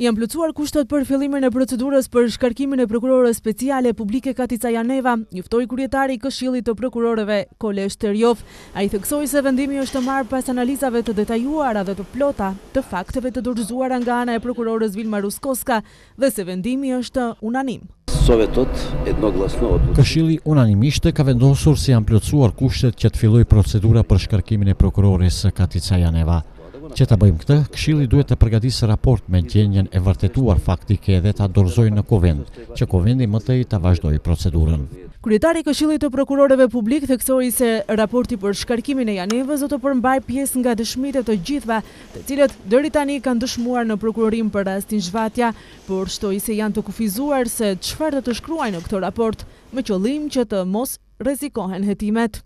Janë plotësuar kushtet për fillimin e procedurës për shkarkimin e prokurore speciale publike Katica Janeva, njoftoi kryetari I Këshillit të Prokurorëve Kole Shterjev. Ai theksoi se vendimi është marrë pas analizave të detajuara dhe të plota të fakteve të dorëzuara nga ana e prokurores Vilma Ruskowska dhe se vendimi është unanim. Këshilli unanimisht ka vendosur se janë plotësuar kushtet që të fillojë procedura për shkarkimin e prokurores Katica Janeva. Që ta bëjmë këtë, Këshilli duhet të përgatisë raport me gjendjen e vërtetuar faktike dhe ta dorëzojë në Konvent, që Konvendi më tej ta vazhdojë procedurën. Kryetari I Këshillit të Prokurorëve Publikë theksoi se raporti për shkarkimin e Janevës do të përmbajë pjesë nga dëshmitë të gjithëve, të cilët deri tani kanë dëshmuar në prokurorim për rastin zhvatja, por shtoi se janë të kufizuar se çfarë do të shkruajnë në këtë raport, me qëllim që të mos rrezikohen hetimet.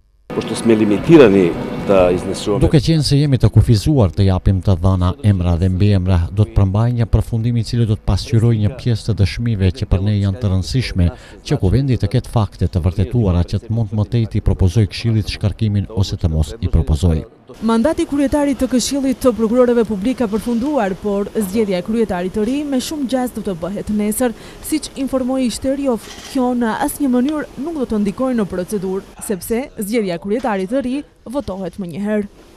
Duke qenë se jemi të kufizuar të japim të dhëna emra dhe mbiemra, do të përmbajë një përfundim I cili do të pasqyrojë një pjesë të dëshmive që për ne janë të rëndësishme, që Kuvendi të ketë fakte të vërtetuara që të mund më tej t'i propozojë Këshillit shkarkimin ose të mos I propozojë. Mandati I kryetarit të Këshillit të Prokurorëve Publikë ka përfunduar, por zgjedhja e kryetarit të ri me shumë gjas do të bëhet nesër, siç informoi Shterjev, kjo në asnjë mënyrë nuk do të ndikojë në procedurë, sepse zgjedhja e kryetarit të ri votohet më njëherë.